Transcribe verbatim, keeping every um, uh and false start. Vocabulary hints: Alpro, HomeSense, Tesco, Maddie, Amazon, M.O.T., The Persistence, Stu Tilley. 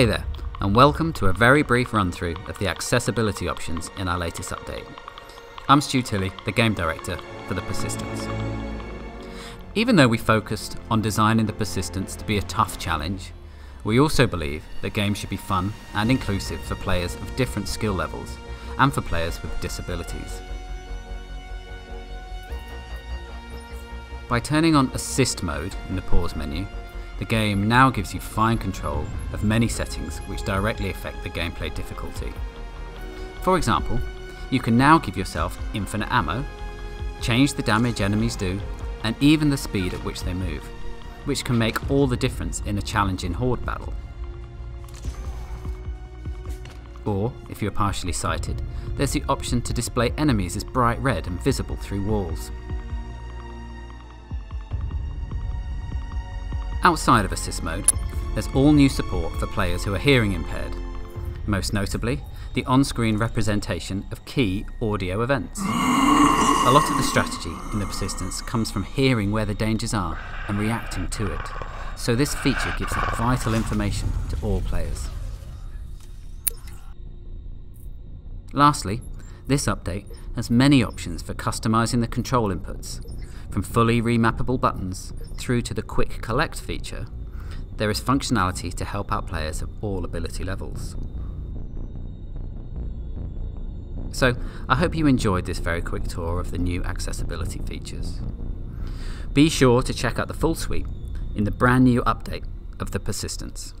Hey there, and welcome to a very brief run-through of the accessibility options in our latest update. I'm Stu Tilley, the Game Director for The Persistence. Even though we focused on designing The Persistence to be a tough challenge, we also believe that games should be fun and inclusive for players of different skill levels and for players with disabilities. By turning on Assist mode in the pause menu, the game now gives you fine control of many settings which directly affect the gameplay difficulty. For example, you can now give yourself infinite ammo, change the damage enemies do, and even the speed at which they move, which can make all the difference in a challenging horde battle. Or, if you're partially sighted, there's the option to display enemies as bright red and visible through walls. Outside of assist mode, there's all new support for players who are hearing impaired, most notably the on-screen representation of key audio events. A lot of the strategy in The Persistence comes from hearing where the dangers are and reacting to it, so this feature gives that vital information to all players. Lastly, this update has many options for customising the control inputs. From fully remappable buttons through to the Quick Collect feature, there is functionality to help out players of all ability levels. So, I hope you enjoyed this very quick tour of the new accessibility features. Be sure to check out the full suite in the brand new update of The Persistence.